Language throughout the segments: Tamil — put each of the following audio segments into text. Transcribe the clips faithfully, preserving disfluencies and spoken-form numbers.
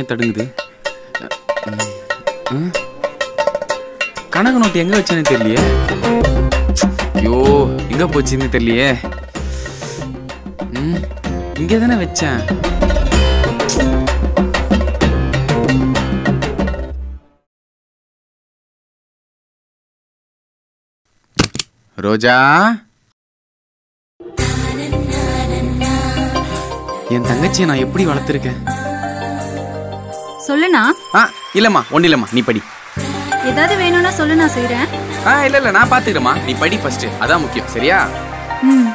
ஏன் தடுங்குது? கணக்கு நோட்டு எங்கே வச்சேன்னு தெரியலையே. ஐயோ எங்கே போச்சுன்னு தெரியலையே. ம் இங்கே தானே வச்சேன். ரோஜா என் தங்கச்சியை நான் எப்படி வளர்த்திருக்கேன் சொல்லுண்ணா. இல்லம்மா ஒண்ணு இல்லம்மா, நீ படி. ஏதாவது வேணும்னா சொல்லு, நான் செய்றேன். ஆ இல்ல இல்ல நான் பாத்துக்கிறேம்மா, நீ படி ஃபர்ஸ்ட், அதான் முக்கியம். சரியா? ம்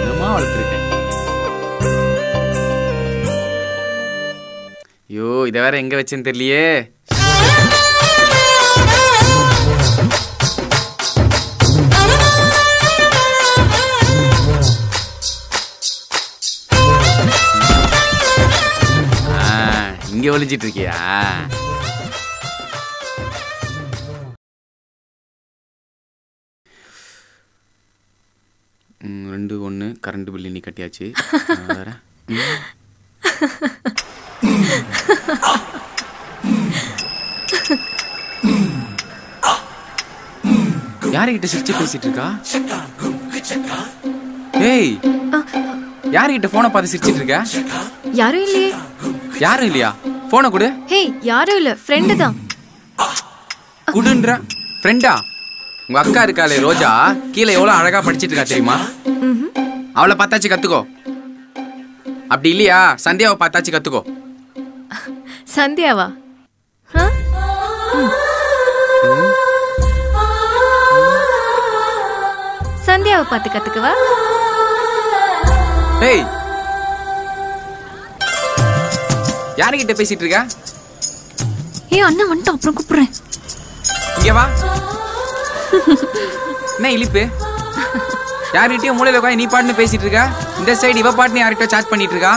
என்னமா வளர்த்திருக்கேன். ஐயோ இதை வேற எங்க வச்சேன்னு தெரியலையே. ஒளிஞ்சிட்டு இருக்கியா? ரெண்டு ஒண்ணு கரண்ட் பில் இன்னி கட்டியாச்சு. யாருகிட்ட சிரிச்சு பேசிட்டு இருக்கா? ஏய் யாருகிட்ட போனை பார்த்து சிரிச்சிட்டு இருக்கா? யாரும் இல்லையே. யாரும் இல்லையா? போன குடு. ஹே யாரும் இல்ல, ஃப்ரெண்ட் தான். குடுன்ற ஃப்ரெண்டா? உங்க அக்கா இருக்காளே ரோஜா, கீழே எவ்வளவு அழகா படிச்சிட்டு இருக்கா தெரியுமா? அவளை பார்த்தாச்சு கத்துக்கோ. அப்படி இல்லையா சந்தியாவை பார்த்தாச்சு கத்துக்கோ. சந்தியாவா? சந்தியாவை பார்த்து கத்துக்குவா? ஏய் யார்கிட்ட பேசிட்டு இருக்க? ஏ அண்ணா வந்துட்டான், அப்புறம் கூப்பிடுறேன். இங்க வா. என்ன இழிப்பு? யார்கிட்டயும் மூளையில உட்காந்து நீ பாட்டுன்னு பேசிட்டு இருக்க, இந்த சைடு இவ பாட்டுன்னு யார்கிட்ட சாட் பண்ணிட்டு இருக்கா.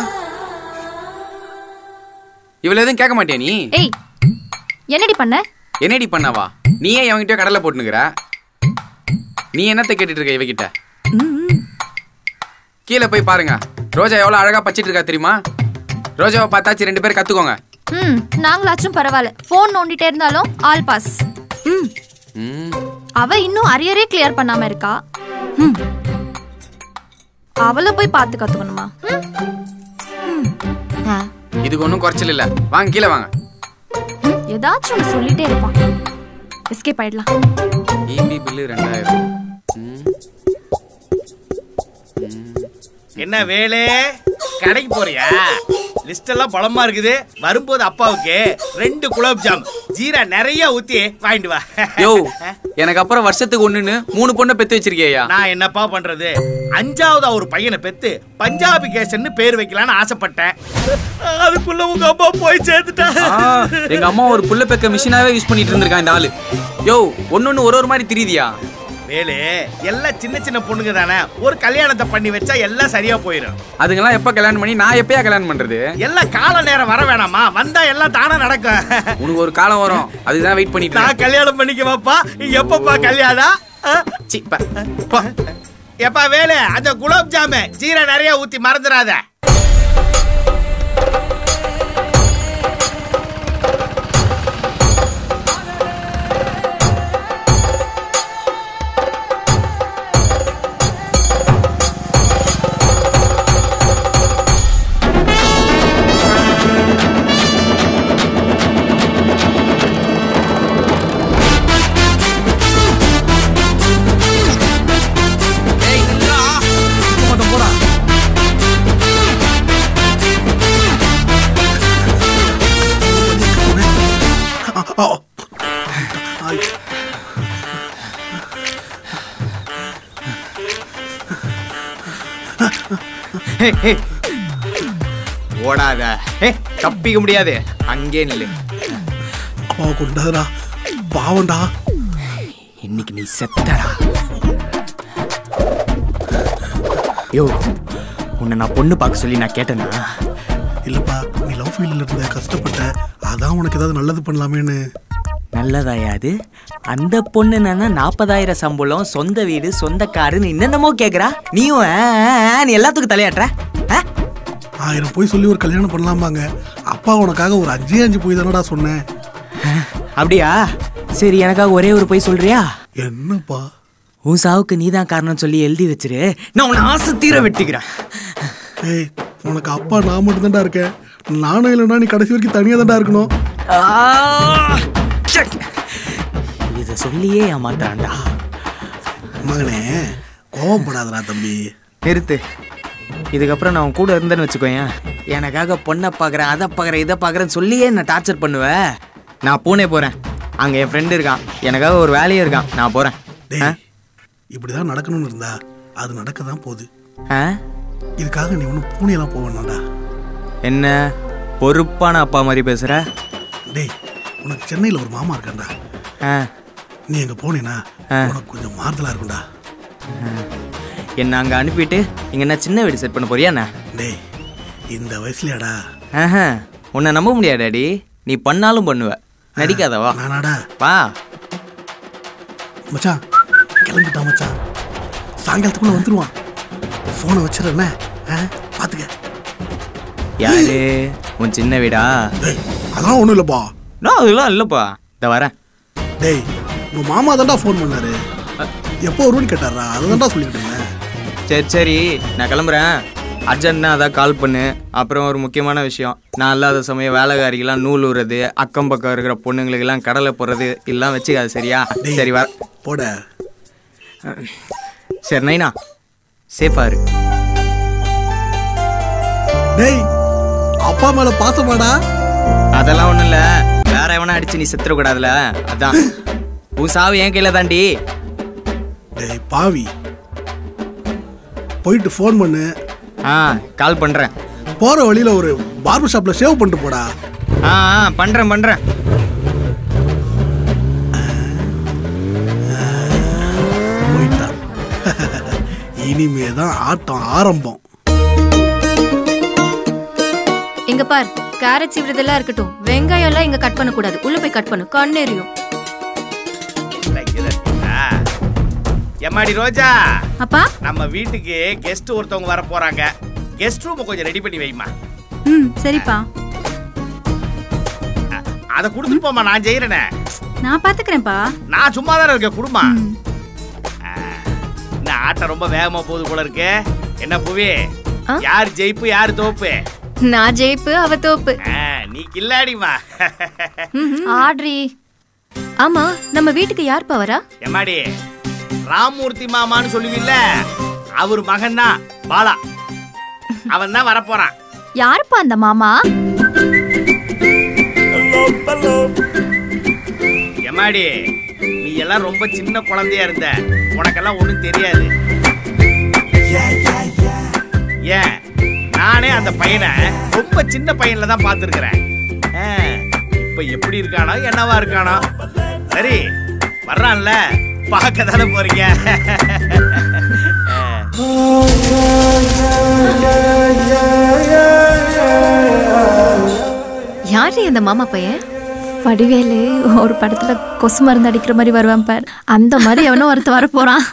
இவள எதுவும் கேட்க மாட்டியா நீ? ஏய் என்னடி பண்ண? என்னடி பண்ணவா? நீயே அவங்கிட்ட கடலை போட்டுனுக்குற. நீ என்னத்தை கேட்டுட்டு இருக்க இவகிட்ட? கீழே போய் பாருங்க, ரோஜா எவ்வளவு அழகா பச்சிட்டு இருக்கா தெரியுமா? ரோஜாவை பார்த்தாச்சு ரெண்டு பேரும் கத்துக்கோங்க. ம் நாங்களாச்சும் பரவாயில்ல, ஃபோன் நோண்டிட்டே இருந்தாலும் ஆல் பாஸ். ம் அவ இன்னும் அரியரே கிளியர் பண்ணாம இருக்கா. ம் அவளை போய் பார்த்து கத்துக்கணுமா? இதுக்கு ஒன்றும் குறைச்சல் இல்லை, வாங்க கீழே வாங்க. ஏதாச்சும் ஒன்று சொல்லிட்டே இருப்பான், எஸ்கேப் ஆயிடலாம். இபி பில்லு ரெண்டாயிரம். என்ன வேலை, கடைக்கு போறியா? லிஸ்ட் எல்லாம் பலமா இருக்குது, வரும்போது அப்பாவுக்கு ரெண்டு குலாப் ஜாம் ஜீரா நிறைய ஊத்தி வாங்கிட்டு வா. யோ எனக்கு அப்புறம் வருஷத்துக்கு ஒண்ணுன்னு மூணு பொண்ணை பெத்து வச்சிருக்கியா? நான் என்னப்பா பண்றது, அஞ்சாவதா ஒரு பையனை பெத்து பஞ்சாபி கேசன்னு பேர் வைக்கலான்னு ஆசைப்பட்டேன், அதுக்குள்ள உங்க அப்பா போய் சேர்த்துட்டா. எங்க அம்மா ஒரு புள்ள பெக்க மிஷினாவே யூஸ் பண்ணிட்டு இருந்திருக்கான் இந்த ஆளு. யோ ஒன்னொன்னு ஒரு ஒரு மாதிரி தெரியுதியா? வேலு எல்லாம் சின்ன சின்ன பொண்ணுங்க தானே, ஒரு கல்யாணத்தை பண்ணி வச்சா எல்லாம் சரியா போயிடும். அதுங்கெல்லாம் எப்ப கல்யாணம் பண்ணி நான் எப்பயா கல்யாணம் பண்றது? எல்லாம் கால நேரம் வர வேணாமா, வந்தா எல்லாம் தானா நடக்கும். உனக்கு ஒரு காலம் வரும், அதுதான் வெயிட் பண்ணிட்டு நான் கல்யாணம் பண்ணிக்கவாப்பா. எப்பப்பா கல்யாணம்? எப்பா வேலு அந்த குலாப் ஜாமு ஜீரா நிறைய ஊத்தி மறந்துடாத. ஓடாத, தப்பிக்க முடியாது, அங்கே நில்லு. பாவண்டா இன்னைக்கு நீ செத்தடா. யோ உன்னை நான் பொண்ணு பார்க்க சொல்லி நான் கேட்டேனா? இல்லப்பா நீ லவ் ஃபீல்ட்ல இருந்த கஷ்டப்பட்ட, அதான் உனக்கு ஏதாவது நல்லது பண்ணலாமேன்னு. நல்லதாயாது? அந்த பொண்ணு நானா நாற்பதாயிரம் சம்பளம், சொந்த வீடு, சொந்த காருன்னு என்னென்னமோ கேட்குறா. நீயும் எல்லாத்துக்கும் தலையாட்டுற. ஆயிரம் போய் சொல்லி ஒரு கல்யாணம் பண்ணலாமாங்க. அப்பா உனக்காக ஒரு அஞ்சே அஞ்சு போய் தானடா சொன்னேன். அப்படியா? சரி, எனக்காக ஒரே ஒரு போய் சொல்றியா? என்னப்பா? உன் சாவுக்கு நீதான் காரணம் சொல்லி எழுதி வச்சிரு, நான் உன்னை ஆசை தீர வெட்டிக்கிறேன். ஏய், உனக்கு அப்பா நான் மட்டும் தான்டா இருக்கேன். நானும் இல்லைன்னா நீ கடைசி வரைக்கும் தனியாக தான்டா இருக்கணும். இதை சொல்லியே ஏமாத்தான்டா. மகனே கோவப்படாதடா தம்பி. நிறுத்து. இதுக்கப்புறம் நான் உன் கூட இருந்தேன்னு வச்சுக்கோயேன், எனக்காக பொண்ணை பார்க்குறேன் அதை பார்க்குறேன் இதை பார்க்குறேன்னு சொல்லியே என்னை டார்ச்சர் பண்ணுவேன். நான் பூனே போகிறேன், அங்கே என் ஃப்ரெண்டு இருக்கான், எனக்காக ஒரு வேலையே இருக்கான், நான் போகிறேன். இப்படிதான் நடக்கணும்னு இருந்தா அது நடக்க தான் போகுது. இதுக்காக நீ ஒன்றும் பூனையெல்லாம் போகணும்டா. என்ன பொறுப்பான அப்பா மாதிரி பேசுகிற? டேய், உனக்கு சென்னையில் ஒரு மாமா இருக்காண்டா, நீ எங்கே போனேன்னா உனக்கு கொஞ்சம் மாறுதலாக இருக்கும்டா. என்ன அங்கே அனுப்பிட்டு இங்கே என்ன சின்ன வீடு செட் பண்ண போறியாண்ணா? டேய், இந்த வயசுலையாடா? ஆஹா, உன்னை நம்ப முடியாடாடி, நீ பண்ணாலும் பண்ணுவ, நடிக்காதவா? நானாடா? வா மச்சான், கிளம்பிட்டா மச்சான், சாயங்காலத்துக்குள்ள வந்துடுவான். ஃபோனை வச்சிடறேண்ணே, பார்த்துக்க. யாரு உன் சின்ன வீடா? அதெல்லாம் ஒன்றும் இல்லைப்பா. நான் அதெல்லாம் இல்லைப்பா, இதை வரேன். டேய், உங்கள் மாமா தான்டா ஃபோன் பண்ணாரு, எப்போ வரும்னு கேட்டாரா, அதுதான்டா சொல்லிக்கிட்டேன். சரி சரி, நான் கிளம்புறேன். அர்ஜென்ட்னா அதான் கால் பண்ணு. அப்புறம் ஒரு முக்கியமான விஷயம், நான் இல்லாத சமயம் வேலைக்காரிக்கெல்லாம் நூல் உறது, அக்கம் பக்கம் இருக்கிற பொண்ணுங்களுக்கெல்லாம் கடலை போடுறது எல்லாம் வச்சுக்காது, சரியா? சரி வர போட. சரி நைனா, சேஃபா இரு. டேய், அப்பா மேல பாசமாடா? அதெல்லாம் ஒண்ணும் இல்ல, வேற எவனா அடிச்சு நீ செத்துற கூடாதுல, அதான். உன் சாவு என் கையில தாண்டி. டேய் பாவி, போயிட்டு ஃபோன் பண்ணு. ஆ, கால் பண்றேன். போற வழியில ஒரு பார்பர் ஷாப்ல சேவ் பண்ணிட்டு போடா. ஆ பண்றேன் பண்றேன். இனிமேதான் ஆட்டம் ஆரம்பம். எங்க பார், கேரட் சீவிரதெல்லாம் இருக்கட்டும், வெங்காயம் எல்லாம் இங்க கட் பண்ண கூடாது, உள்ள போய் கட் பண்ணு, கண்ணெரியும். எம்மாடி ரோஜா, அப்பா நம்ம வீட்டுக்கு கெஸ்ட் ஒருத்தவங்க வர போறாங்க, கெஸ்ட் ரூம் கொஞ்சம் ரெடி பண்ணி வைமா. ம் சரிப்பா. அத குடுத்துட்டு போமா, நான் செய்றேனே. நான் பாத்துக்கறேன்ப்பா, நான் சும்மா தான் இருக்கேன். குடுமா, நான் ஆட்ட ரொம்ப வேகமா போகுது போல இருக்கு. என்ன புவி, யார் ஜெயிப்பு யார் தோப்பு? நான் ஜெயிப்பு, அவ தோப்பு. நீ கில்லாடிமா. ஆட்ரி. ஆமா, நம்ம வீட்டுக்கு யார் பாவரா? எம்மாடி ராமூர்த்தி மாமான்னு சொல்லுவீல்ல, அவர் மகன் தான் பாலா, அவன் தான் வரப்போறான். யாருப்பா அந்த மாமா? எம்மாடி, நீ எல்லாம் ரொம்ப சின்ன குழந்தையா இருந்த, உனக்கெல்லாம் ஒண்ணும் தெரியாது. ஏன், நானே அந்த பையனை ரொம்ப சின்ன பையன்ல தான் பார்த்துருக்கிறேன். இப்ப எப்படி இருக்கானோ என்னவா இருக்கானோ. சரி வர்றான்ல, பார்க்கதான போறீங்க. யாரு இந்த மாமா பையன்? வடிவேலு ஒரு படத்துல கொசு மருந்து அடிக்கிற மாதிரி வருவான் பாரு, அந்த மாதிரி எவனோ ஒருத்த வர போறான்.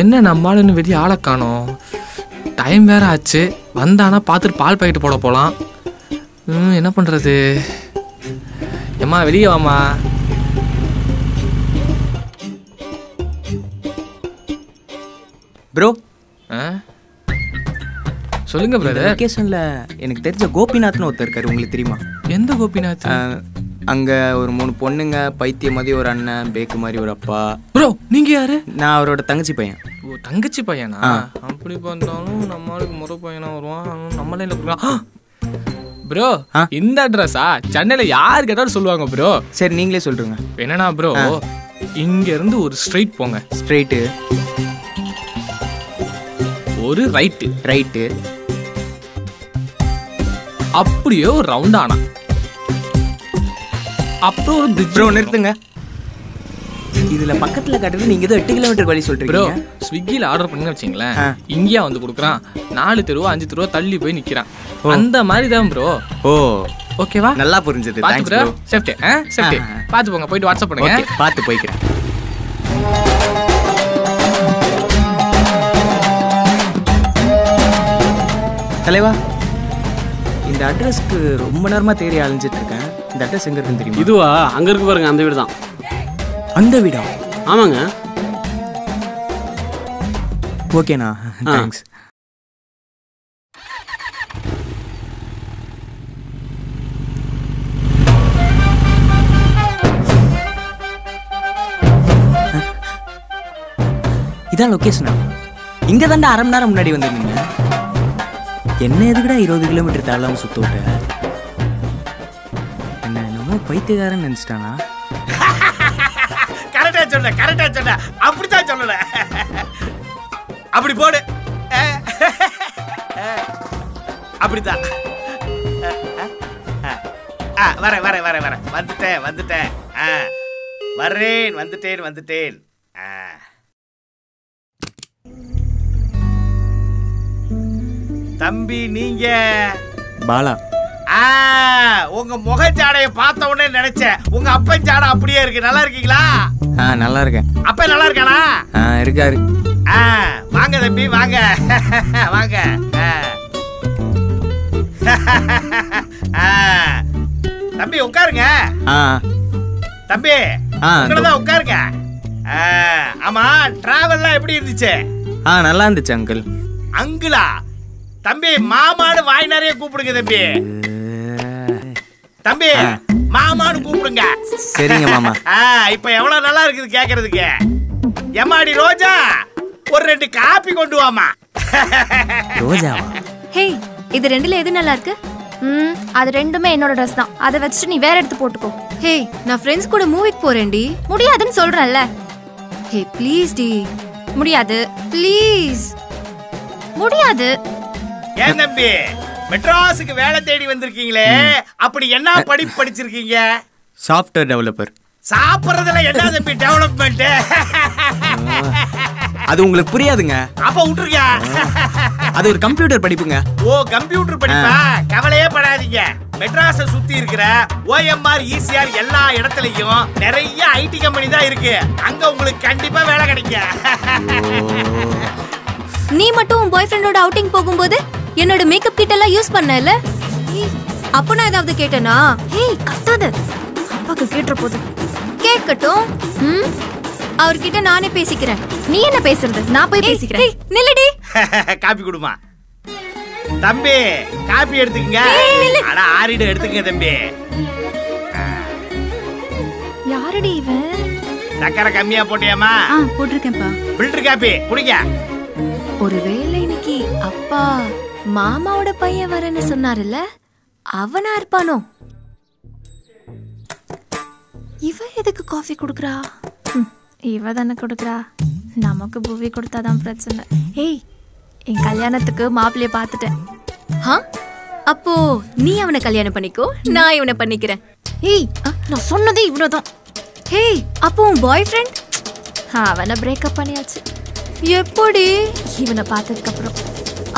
என்ன நம்மளுன்னு வெளியே ஆளை காணோம். டைம் வேற ஆச்சு, வந்தானா பார்த்துட்டு பால் பாக்கெட்டு போட போகலாம். ம், என்ன பண்ணுறது? ஏம்மா வெளியே வாம்மா. ப்ரோ ஆ சொல்லுங்க பிரதர். லொகேஷன்ல எனக்கு தெரிஞ்ச கோபிநாத்னு ஒருத்தர் இருக்காரு, உங்களுக்கு தெரியுமா? எந்த கோபிநாத்? அங்கே ஒரு மூணு பொண்ணுங்க, பைத்திய மாதிரி ஒரு அண்ணன், பேக்கு மாதிரி ஒரு அப்பா. ப்ரோ நீங்கள் யாரு? நான் அவரோட தங்கச்சி பையன். ஓ, தங்கச்சி பையனா? அப்படி பார்த்தாலும் நம்மளுக்கு முறை பையனாக வருவான், நம்மளே இல்லை. ப்ரோ இந்த அட்ரஸா? சென்னையில் யார் கேட்டாலும் சொல்லுவாங்க ப்ரோ. சரி நீங்களே சொல்லுங்க. என்னன்னா ப்ரோ, இங்கேருந்து ஒரு ஸ்ட்ரெயிட் போங்க. ஸ்ட்ரெயிட்டு ஒரு ரைட்டு, ரைட்டு அப்படியே ஒரு ரவுண்டானா, அப்புறம் ஒரு பிரிட்ஜ். நிறுத்துங்க, இதுல பக்கத்துல காட்டுறது நீங்க எட்டு கிலோமீட்டர் வழி சொல்றீங்க bro. ஸ்விக்கில ஆர்டர் பண்ணி வச்சீங்களா இங்கயா வந்து குடுக்குறான் நாலு தெரு அஞ்சு தெரு தள்ளி போய் நிக்கிறான் அந்த மாதிரி தான் bro. ஓ ஓகேவா நல்லா புரிஞ்சது. Thanks bro. சேஃப்டி ஆ சேஃப்டி பாத்து போங்க போய் வாட்ஸ்அப் பண்ணுங்க. ஓகே பாத்து போய்க்கிறேன். தலைவா இந்த அட்ரஸ்க்கு ரொம்ப நேரமா தேடி அலைஞ்சிட்டு இருக்கேன். இந்த அட்ரஸ் எங்க இருக்குன்னு தெரியுமா? இதுவா அங்க இருக்கு பாருங்க அந்த வீடு தான். அந்த வீடா? ஆமாங்க. ஓகேனா தேங்க்ஸ். இதான் லொகேஷனா? இங்க தாண்டா அரை மணி நேரம் முன்னாடி வந்திருந்தீங்க. என்ன எதுக்குடா இருபது கிலோமீட்டர் தாழாம சுத்த விட்ட? என்ன நம்ம பைத்தியக்காரன் நினைச்சிட்டானா? கரெக்டா சொல்ல கரெக்டா சொல்ல அப்படித்தான் சொல்லல அப்படி போடு அப்படித்தான் வர வர வர வர வந்துட்டேன் வந்துட்டேன் வர்றேன் வந்துட்டேன் வந்துட்டேன். தம்பி நீங்க பாலா? உங்க முகச்சாடைய பார்த்த உடனே நினைச்சேன் உங்க அப்பன் சாடை அப்படியே இருக்கு. நல்லா இருக்கீங்களா? நல்லா இருக்கேன். அப்ப நல்லா இருக்கானா? இருக்காரு. வாங்க தம்பி வாங்க வாங்க. தம்பி உட்காருங்க. தம்பி உங்களதான் உட்காருங்க. ஆமா டிராவல்லாம் எப்படி இருந்துச்சு? நல்லா இருந்துச்சு அங்கிள். அங்கிளா? தம்பி மாமான்னு வாய் நிறைய கூப்பிடுங்க தம்பி. தம்பி மாமான்னு கூப்பிடுங்க. சரிங்க மாமா. இப்ப எவ்வளவு நல்லா இருக்குது கேக்குறதுக்கு. எம்மாடி ரோஜா ஒரு ரெண்டு காபி கொண்டு வாமா. ரோஜாவா? ஹே இது ரெண்டுல எது நல்லா இருக்கு? ம் அது ரெண்டுமே என்னோட Dress தான். அதை வச்சுட்டு நீ வேற எடுத்து போட்டுக்கோ. ஹே நான் ஃப்ரெண்ட்ஸ் கூட மூவிக்கு போறேன்டி. முடியாதுன்னு சொல்றேன்ல. ஹே ப்ளீஸ் டி. முடியாது ப்ளீஸ். முடியாது. ஏன் தம்பி மெட்ராஸுக்கு வேலை தேடி வந்திருக்கீங்களே அப்படி என்ன படிப்பு படிச்சிருக்கீங்க? Software developer. சாப்பிடுறதுல என்ன தம்பி டெவலப்மெண்ட்? அது உங்களுக்கு புரியாதுங்க. அப்ப விட்டுருங்க. அது ஒரு கம்ப்யூட்டர் படிப்புங்க. ஓ கம்ப்யூட்டர் படிப்பா? கவலையே படாதீங்க. மெட்ராஸை சுத்தி இருக்கிற ஓஎம்ஆர் ஈசிஆர் எல்லா இடத்துலயும் நிறைய ஐடி கம்பெனி தான் இருக்கு. அங்க உங்களுக்கு கண்டிப்பா வேலை கிடைக்கும். நீ மட்டும் உன் பாய் ஃப்ரெண்டோட அவுட்டிங் போகும்போது என்னோட மேக்கப் கிட் எல்லாம் யூஸ் பண்ணல. அப்போ நான் ஏதாவது கேட்டேனா? ஏய் கத்தாத. அப்பாக்கு கேட்ற போது கேட்கட்டும். ம் அவர்கிட்ட நானே பேசிக்கிறேன். நீ என்ன பேசுறது? நான் போய் பேசிக்கிறேன். ஏய் நில்லடி. காபி குடுமா. தம்பி காபி எடுத்துக்கங்க. அட ஆரிட எடுத்துக்கங்க தம்பி. யாரடி இவன்? சக்கரை கம்மியா போட்டியாமா? ஆ போட்டுர்க்கேன்ப்பா. ஃபில்டர் காபி குடிங்க. ஒருவேளை இன்னைக்கு அப்பா மாமாவோட பையன் வரேன்னு சொன்னாருல்ல அவனா இருப்பானோ? இவ எதுக்கு காஃபி குடுக்குறா? இவ தானே குடுக்குறா. நமக்கு பூவி கொடுத்தாதான் பிரச்சனை. ஏய் என் கல்யாணத்துக்கு மாப்பிள்ளைய பார்த்துட்டேன். ஆ அப்போ நீ அவனை கல்யாணம் பண்ணிக்கோ நான் இவனை பண்ணிக்கிறேன். ஏய் நான் சொன்னதே இவனதான். ஏய் அப்போ உன் பாய் ஃப்ரெண்ட்? அவனை பிரேக்கப் பண்ணியாச்சு. எப்படி? இவனை பார்த்ததுக்கு அப்புறம்.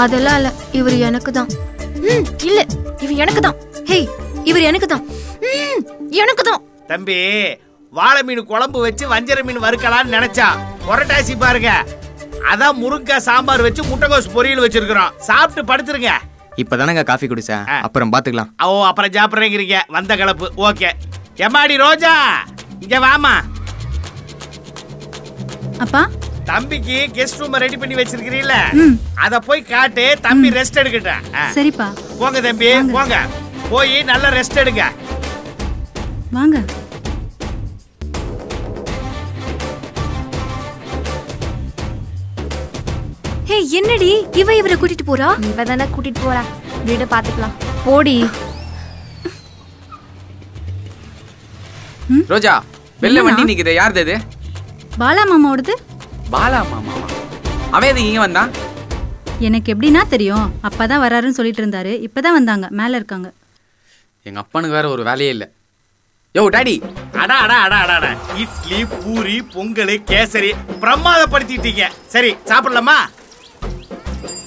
அதெல்லாம் இல்ல இவர் எனக்கு தான். ம் இல்ல இவர் எனக்கு தான். ஹே இவர் எனக்கு தான். ம் எனக்கு தான். தம்பி வாளை மீன் குழம்பு வச்சு வஞ்சர மீன் வறுக்கலாம்னு நினைச்சா புரட்டாசி பாருங்க அதான் முருங்காய் சாம்பார் வச்சு முட்டைகோஸ் பொரியல் வச்சிருக்கிறோம். சாப்பிட்டு படுத்துருங்க. இப்பதானங்க காஃபி குடிச்சேன். அப்புறம் பாத்துக்கலாம். ஓ அப்புறம் சாப்பிட்றேங்கிறீங்க வந்த கலப்பு. ஓகே எம்மாடி ரோஜா இங்க வாமா. அப்பா தம்பிக்கு கெஸ்ட் ரூம் ரெடி பண்ணி வச்சிருக்கீங்களா? அத போய் காட்டு. தம்பி ரெஸ்ட் எடுக்கட்டும். சரிப்பா. போங்க தம்பி போங்க. போய் நல்லா ரெஸ்ட் எடுங்க. வாங்க. ஹே என்னடி இவ இவரை கூட்டிட்டு போறா? இவ தான கூட்டிட்டு போறா. வீட பாத்துக்கலாம் போடி. ரோஜா வெள்ள வண்டி நிக்குது. யாருது? பாலா மாமாவோடது. பாலா மாமாவா? அவன் எதுக்கு இங்க வந்தான்? எனக்கு எப்படின்னா தெரியும். அப்பதான் வராருன்னு சொல்லிட்டு இருந்தாரு. இப்பதான் வந்தாங்க. மேல இருக்காங்க. எங்க அப்பனுக்கு வேற ஒரு வேலையே இல்லை. यो डैडी அட அட அட அட இட்லி பூரி பொங்கல் கேசரி பிரமாதப்படுத்திட்டீங்க. சரி சாப்பிடலாமா?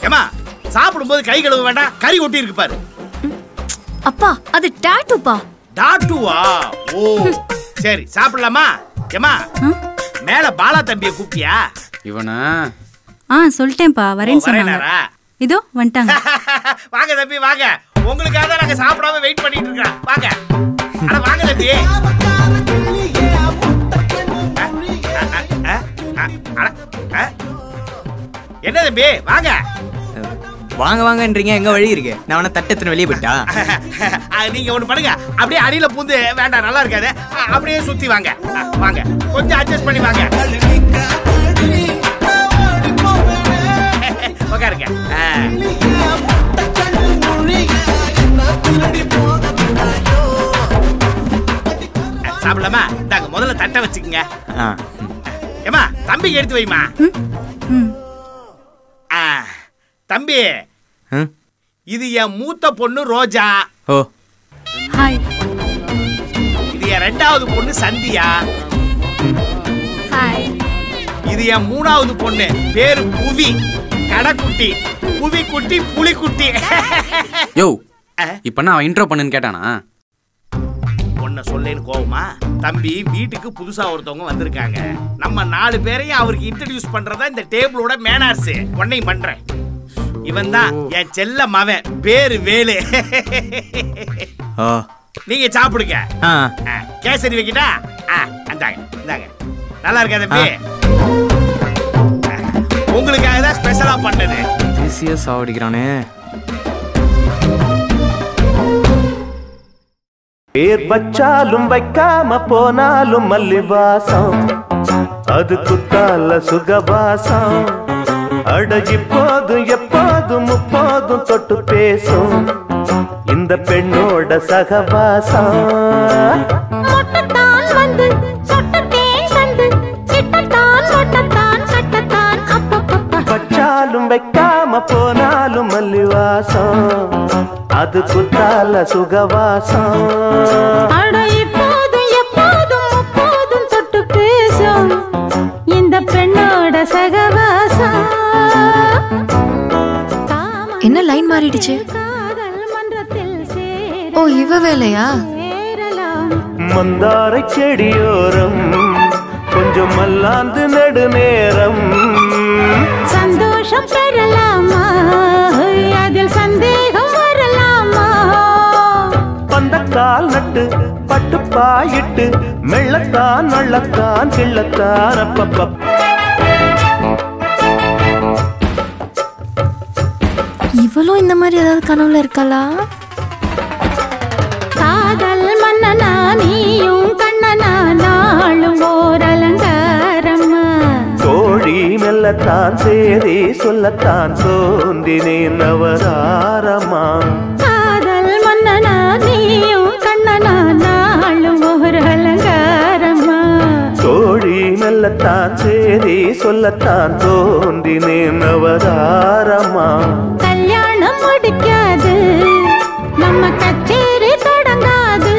ஏமா சாப்பிடும்போது கை கழுவ வேண்டாம், கறி ஒட்டி இருக்கு பாரு. அப்பா அது டாட்டூப்பா. டாட்டூவா? ஓ சரி சாப்பிடலாமா? ஏமா மேல பாலா தம்பியை கூப்பியா? இவனா? ஆ சொல்லிட்டேன்ப்பா வரேன்னு சொன்னாங்க. இதோ வந்துட்டாங்க. வாங்க தம்பி வாங்க, உங்களுக்காக தான் நாங்க சாப்பிடாம வெயிட் பண்ணிட்டு இருக்கோம். வாங்க அட வாங்க தம்பி. என்ன தம்பி வாங்க வாங்க வாங்கன்றீங்க, எங்க வழி இருக்கு? நான் உன தட்ட எடுத்து வெளியே போயிட்டா. நீங்க ஒண்ணு பண்ணுங்க, அப்படியே அடியில பூந்து வேண்டாம் நல்லா இருக்காது, அப்படியே சுத்தி வாங்க. வாங்க கொஞ்சம் அட்ஜஸ்ட் பண்ணி வாங்க. உட்காருங்க. சாப்பிடலாமா? தாங்க முதல்ல தட்டை வச்சுக்கோங்க. ஏமா தம்பிக்கு எடுத்து வைமா. தம்பி இது என் மூத்த பொண்ணு ரோஜா. இது என் ரெண்டாவது பொண்ணு சந்தியா. இது என் மூணாவது பொண்ணு, பேரு புவி. கடக்குட்டி புவி குட்டி புலிக்குட்டி. யோ இப்ப நான் இன்ட்ரோ பண்ணுன்னு கேட்டானா? ஒன்ன சொல்லேன்னு கோவமா? தம்பி வீட்டுக்கு புதுசா ஒருத்தவங்க வந்திருக்காங்க. நம்ம நாலு பேரையும் அவருக்கு இன்ட்ரோடியூஸ் பண்றதா இந்த டேபிளோட மேனர்ஸ். ஒன்னையும் பண்றேன். இவன் தான் என் செல்ல மவன், பேரு வேலு. நீங்க சாப்பிடுங்க. கேசரி வைக்கிட்டா? அந்தாங்க இந்தாங்க. நல்லா இருக்கா தம்பி? உங்களுக்காக தான் ஸ்பெஷலா பண்ணது. ஈஸியா சாவடிக்கிறானே. பேர் வச்சாலும் வைக்காம போனாலும் மல்லிவாசம் அது குத்தால சுகவாசம். அடகி போதும் எப்போதும் முப்போதும் தொட்டு பேசும் இந்த பெண்ணோட சகவாசம். வச்சாலும் வைக்காம போனாலும் மல்லிவாசம் அது குத்தால சுகவாசம். அட இப்போதும் எப்போதும் எப்போதும் தொட்டு பேசும் இந்த பெண்ணோட சகவாசம். என்ன லைன் மாறிடுச்சு? ஓ இவ வேலையா? மந்தாரை செடியோரம் கொஞ்சம் மல்லாந்து நடு நேரம் சந்தோஷம் பெறலாமா? அதில் சந்தேகம் கால் நட்டு பட்டு பாயிட்டு மெல்லத்தான் நல்லத்தான் கிள்ளத்தான் அப்பப்ப. இவளும் இந்த மாதிரி ஏதாவது கனவுல இருக்கலா? காதல் மன்னனா நீயும் கண்ணனா நாளும் ஓர் அலங்காரமா? தோழி மெல்லத்தான் சேரி சொல்லத்தான் தோன்றினே நவதாரமா? காதல் மன்னனா நீயும் தோழி மெல்லத்தான் சேரி சொல்லத்தான் தோன்றினே நவதாரமா? கல்யாணம் முடிக்காது நம்ம கச்சேரி தொடங்காது.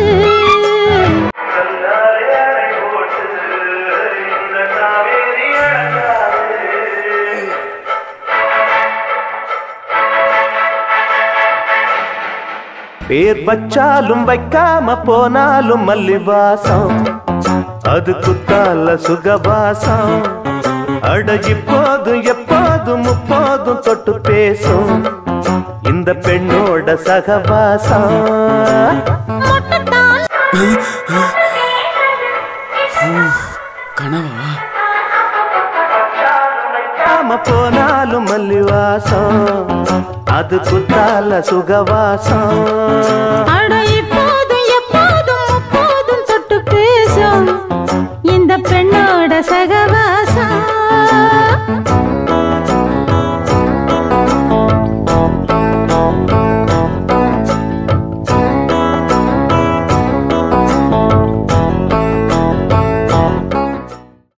பேர் வச்சாலும் வைக்காம போனாலும் மல்லிவாசம் அது குத்தால சுகவாசம். அடகி போதும் எப்போதும் முப்போதும் தொட்டு பேசும் இந்த பெண்ணோட சகவாசம். கனவா? போனாலும் மல்லிவாசம் அது குத்தால சுகவாசம்.